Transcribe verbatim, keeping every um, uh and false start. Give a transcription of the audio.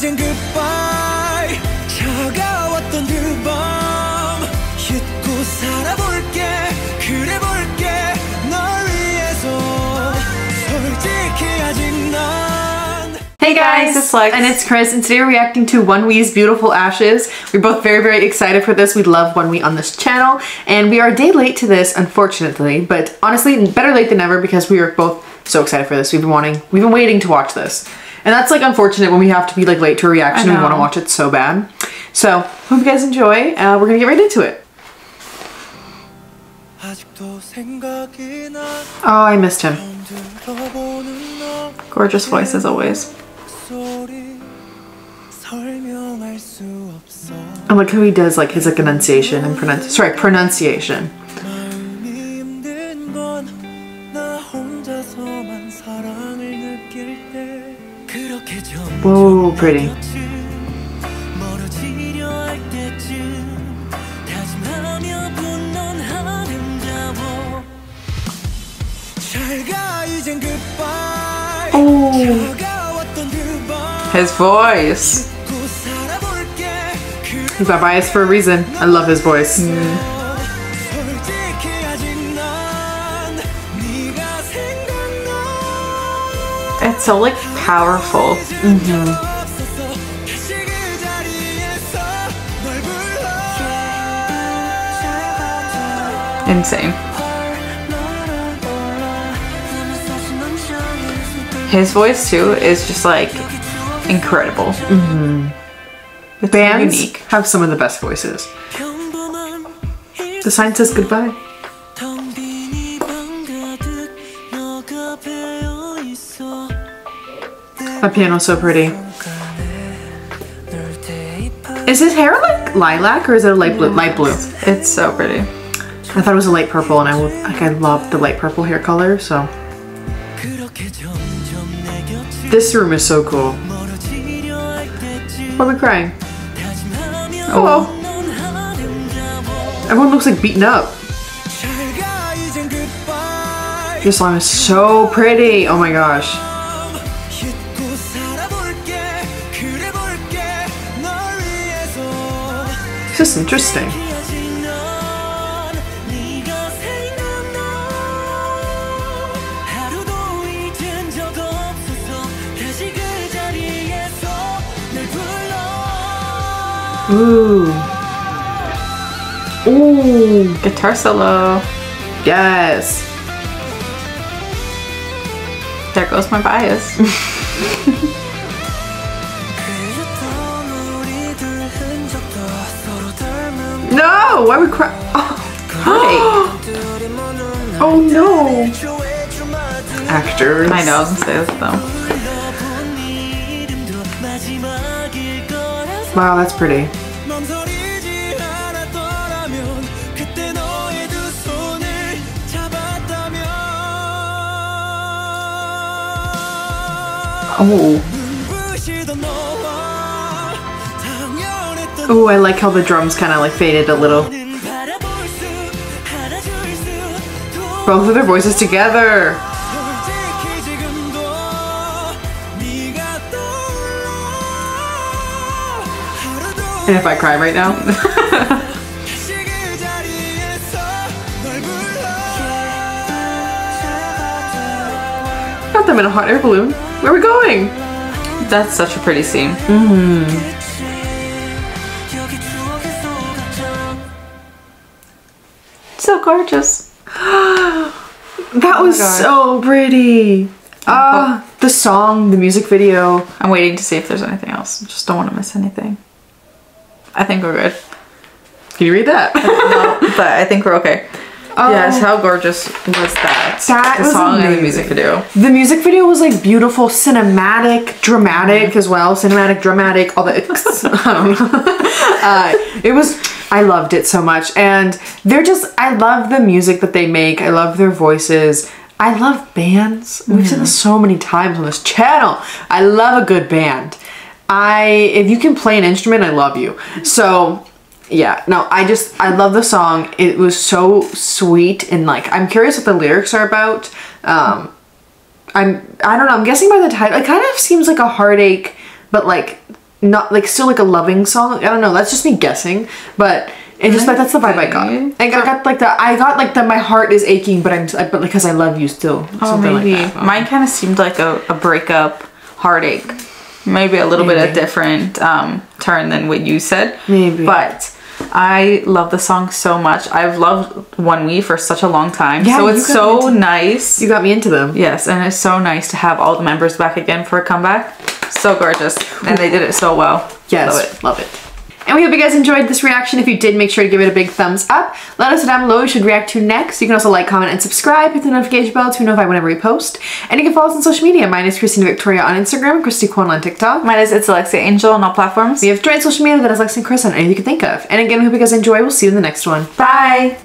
이젠 goodbye. 차가웠던 그 밤 잊고 살아볼게. 그래 볼게 널 위해서. 솔직히 아직 난 Hey guys, it's Lex and it's Chris, and today we're reacting to ONEWE's Beautiful Ashes. We're both very, very excited for this. We love ONEWE on this channel, and we are a day late to this, unfortunately, but honestly, better late than never because we are both so excited for this. We've been wanting, we've been waiting to watch this, and that's like unfortunate when we have to be like late to a reaction. We want to watch it so bad. So hope you guys enjoy. Uh, we're gonna get right into it. Oh, I missed him. Gorgeous voice as always. I like how he does like his like enunciation and pronunci sorry pronunciation. Whoa, pretty. Oh, his voice. He got biased for a reason. I love his voice. Mm. It's so like powerful. Mm-hmm. Insane. His voice too is just like incredible. Mm-hmm. It's bands unique. Have some of the best voices. The sign says goodbye. That piano's so pretty. Is his hair like lilac or is it a light blue? Light blue. It's so pretty. I thought it was a light purple, and I like I love the light purple hair color. So this room is so cool. Why are we crying? Oh well. Everyone looks like beaten up. This song is so pretty. Oh my gosh. This is interesting. Ooh. Ooh, guitar solo. Yes. There goes my bias. No, why would cry? Oh. Oh no. Actors. I know, says though. Wow, that's pretty. Oh. Oh, I like how the drums kind of like faded a little. Both of their voices together. And if I cry right now. Got them in a hot air balloon. Where are we going? That's such a pretty scene. Mm. So gorgeous. That oh was so pretty. Ah, uh, the song, the music video. I'm waiting to see if there's anything else. I just don't want to miss anything. I think we're good. Can you read that? No, but I think we're okay. Oh, yes, how gorgeous was that? That the was song amazing. And the music video. The music video was like beautiful, cinematic, dramatic mm-hmm. as well. Cinematic, dramatic, all that. I don't know. Uh, it was. I loved it so much, and they're just. I love the music that they make. I love their voices. I love bands. We've mm-hmm. said this so many times on this channel. I love a good band. I, if you can play an instrument, I love you. So yeah, no, I just, I love the song. It was so sweet, and like, I'm curious what the lyrics are about. Um, I'm, I don't know, I'm guessing by the title, it kind of seems like a heartache, but like not like still like a loving song. I don't know, that's just me guessing, but it just like that's the vibe I got. And I got like that. I got like that. My heart is aching, but I'm but because I love you still. Oh, maybe like oh. Mine kind of seemed like a, a breakup heartache. Maybe a little maybe. bit of different um, turn than what you said. Maybe, but I love the song so much. I've loved ONEWE for such a long time. Yeah, so it's so nice. You got me into them. Yes, and it's so nice to have all the members back again for a comeback. So gorgeous, and they did it so well. Yes, love it. Love it. And we hope you guys enjoyed this reaction. If you did, make sure to give it a big thumbs up. Let us know down below what you should react to next. You can also like, comment, and subscribe. Hit the notification bell to be notified whenever we post. And you can follow us on social media. Mine is Christina Victoria on Instagram, Christy Kwon on TikTok. Mine is It's Alexia Angel on all platforms. We have joint social media that is Lex and Chris on anything you can think of. And again, we hope you guys enjoy. We'll see you in the next one. Bye!